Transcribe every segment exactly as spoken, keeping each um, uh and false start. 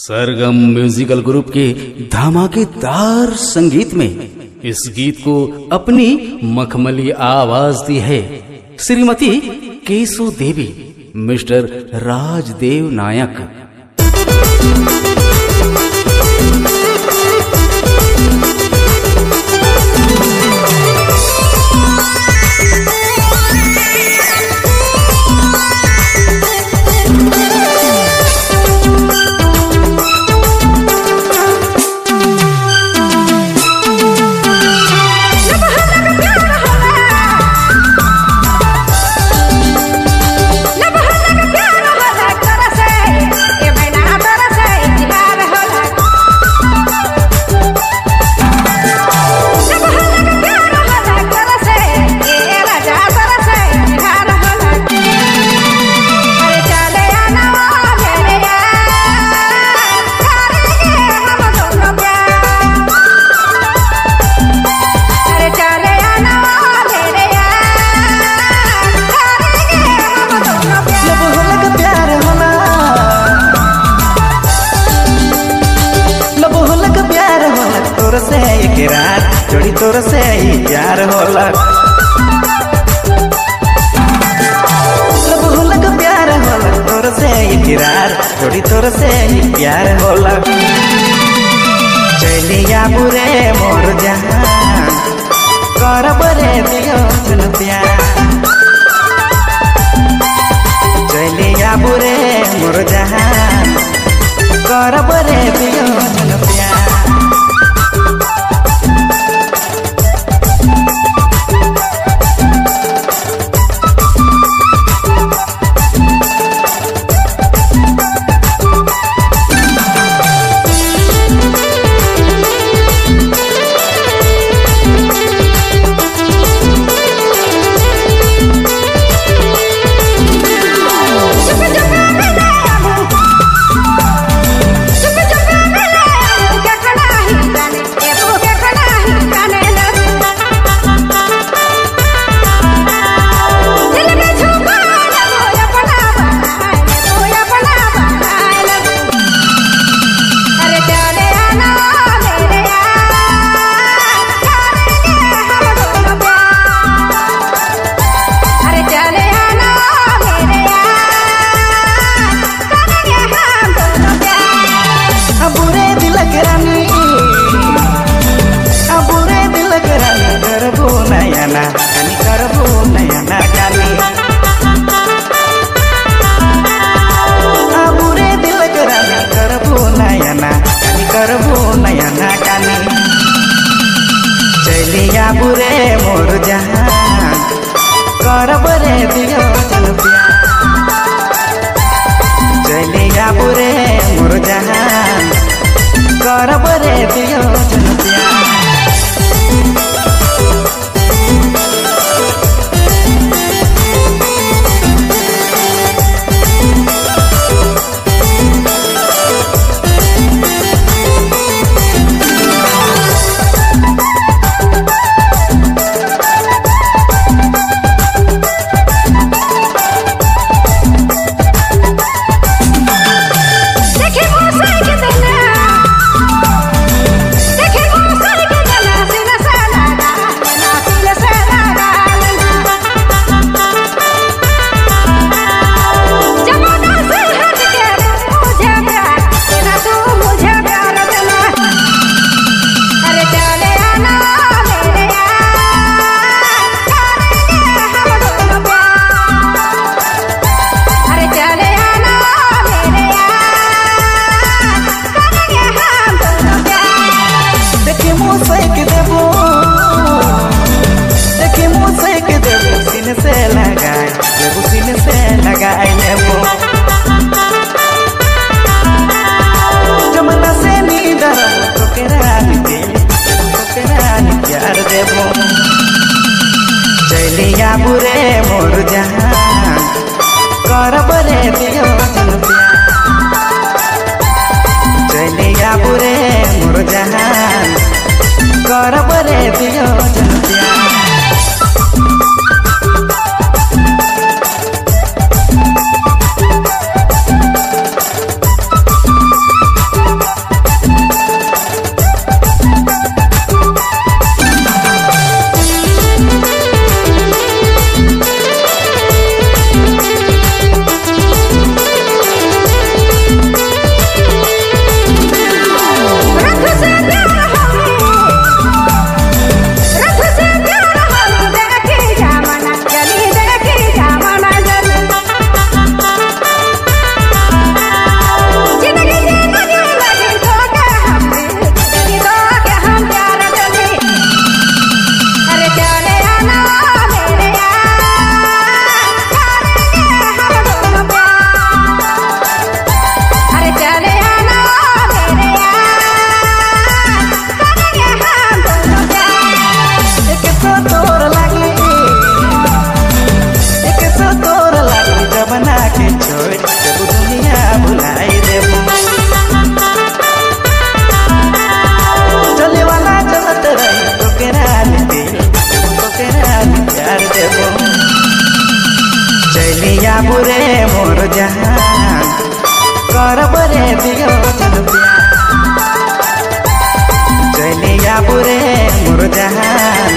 सरगम musical group के धमाकेदार संगीत में इस गीत को अपनी मखमली आवाज दी है श्रीमती केशो देवी, मिस्टर राजदेव नायक। जोड़ी तोर से यार होला, लबो होला का प्यार होला, तोर से इकरार जोड़ी तोर से प्यार होला। चलिया बुरे मोर जहां करब रे दियो चल प्यार, चलिया बुरे मोर जहां करब रे दियो चल प्यार। रे बियो चलुपिया चले आबू रे मोर जहान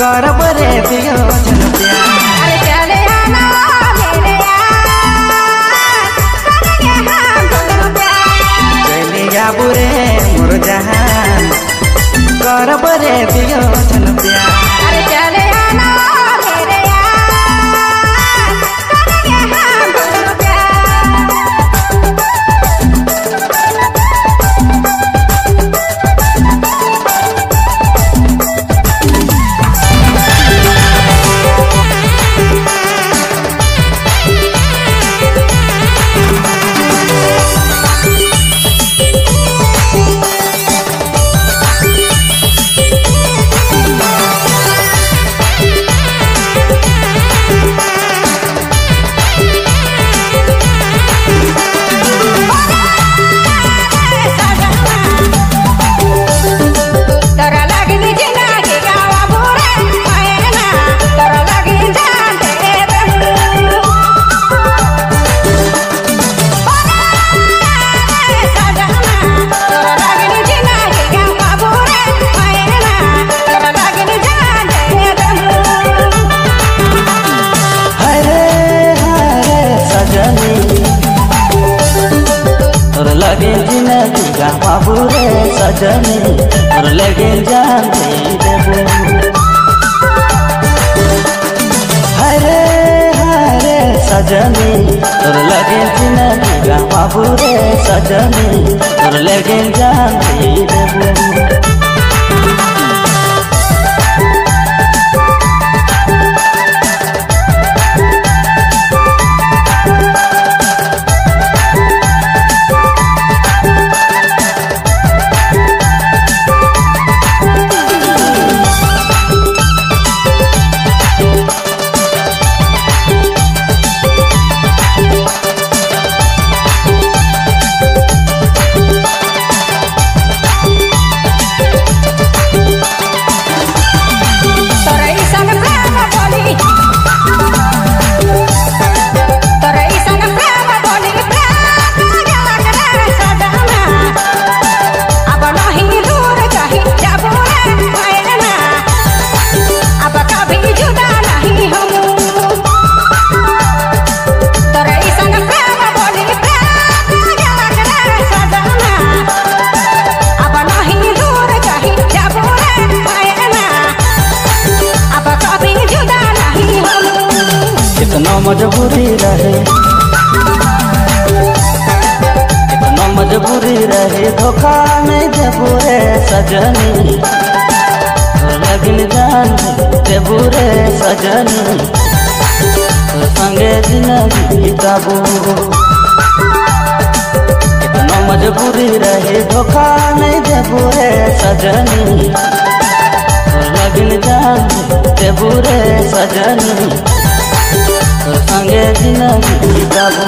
करब रे बियो चलुपिया अरे चले आना मेरे यार चले आबू रे मोर जहान करब रे बियो चलुपिया अरे चले आना सजनी और लगे जाने देबो हरे हरे सजनी और लगे जिनगी बाबू रे सजनी और लगे जाने देबो मजबूरी रहे इतना मजबूरी रहे धोखा नहीं देबू रे सजनी लगन जान देबू रे सजनी संगे जिंदगी बिताबू इतना मजबूरी रहे धोखा नहीं देबू रे सजनी लगन जान देबू रे सजनी संगे जिंदगी बिताबू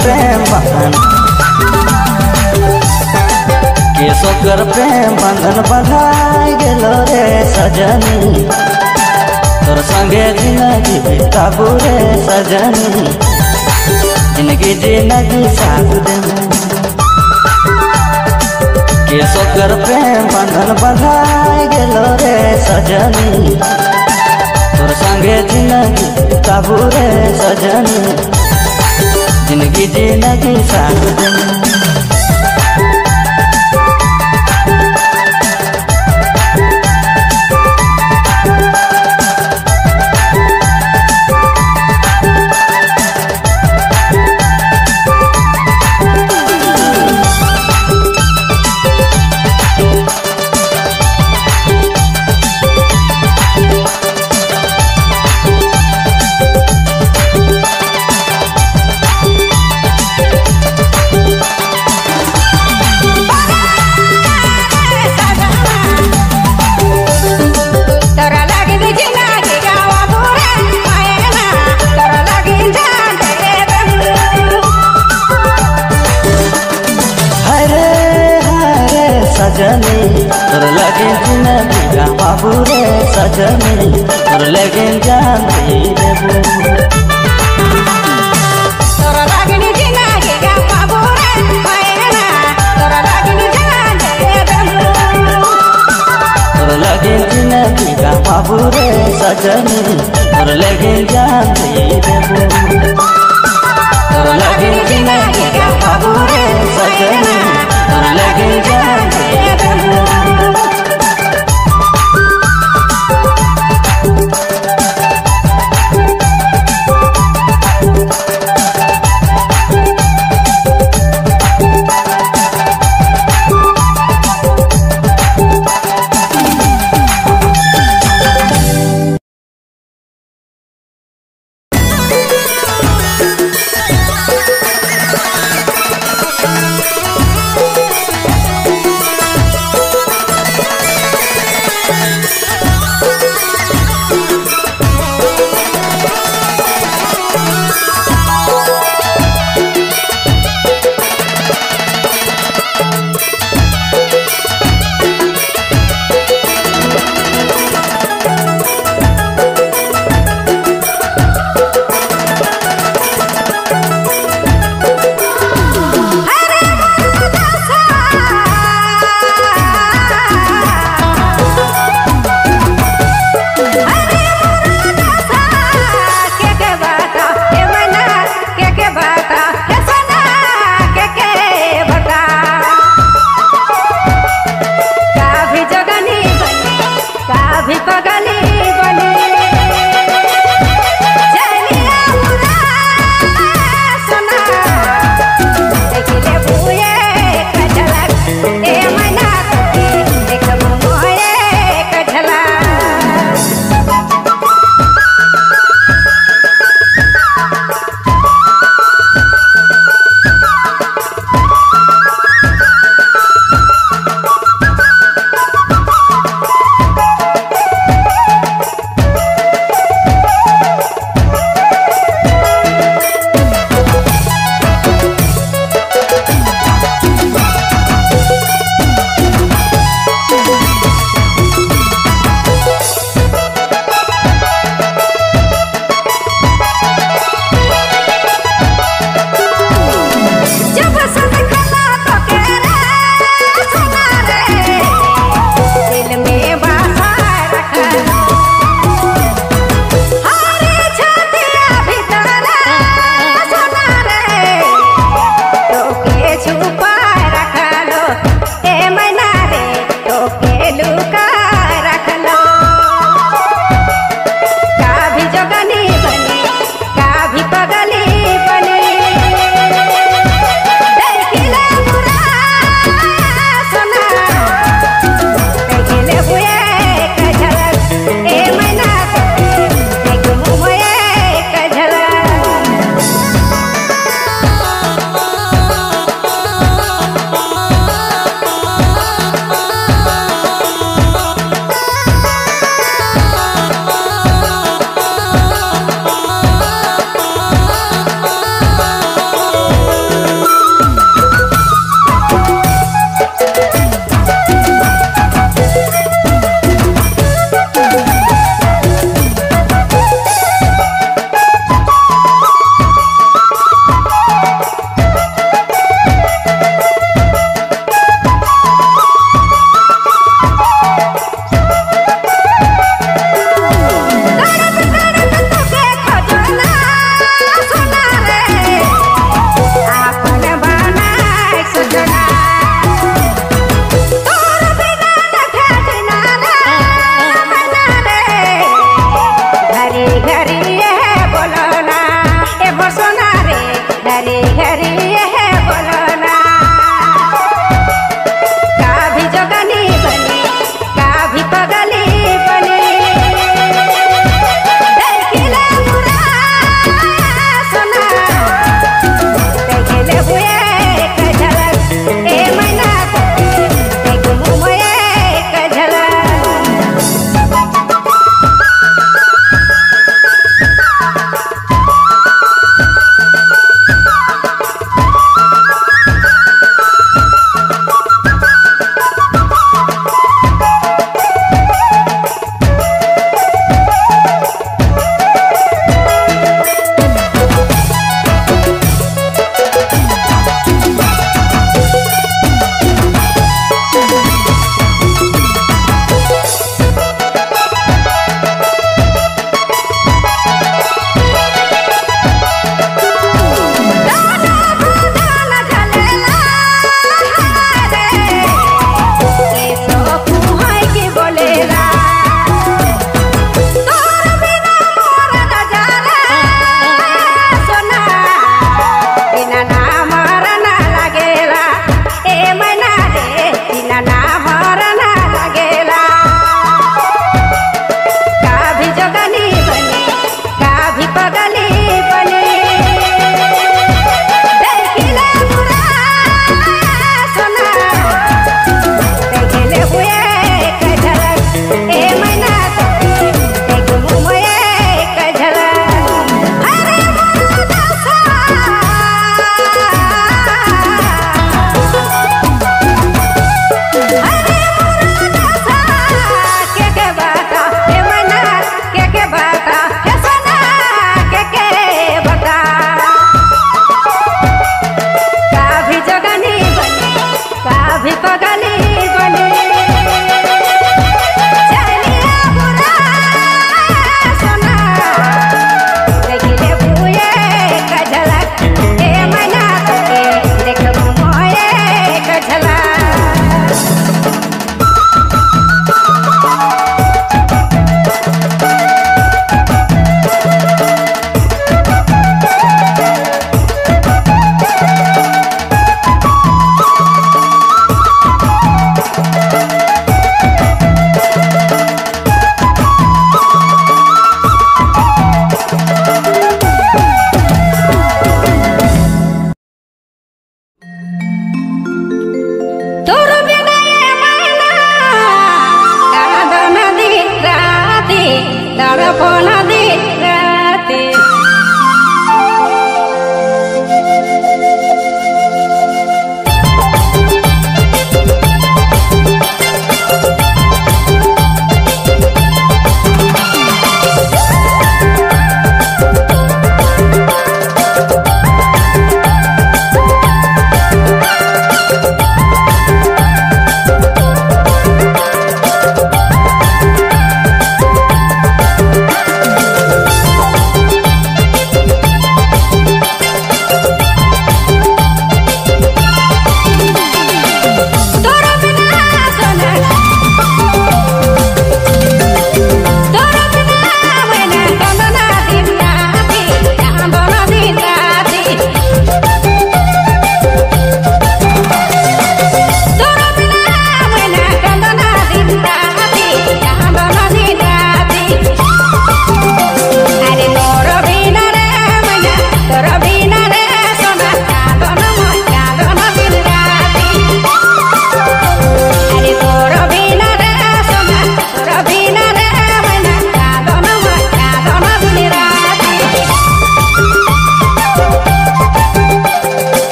प्रेम बंधन केशो कर प्रेम बंधन बंधाई गेलो रे सजनी तोर संगे जिंदगी बिताबू रे सजनी जिंदगी जिंदगी साथ देबू केशो कर प्रेम बंधन बंधाई गेलो रे सजनी तोर संगे जिंदगी ताबू रे सजन, जिंदगी जिंदगी साजन। सजनी तोर लगे जिंदगी का बाबू रे सजनी तोर लगे जान दे देबू, तोर लगे जिंदगी का बाबू रे मैना तोर लगे जान दे देबू, तोर लगे जिंदगी का बाबू रे सजनी तोर लगे जान दे देबू, तोर लगे जिंदगी का बाबू रे सजनी तोर लगे जान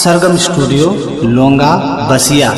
सरगम स्टूडियो लोंगा बसिया।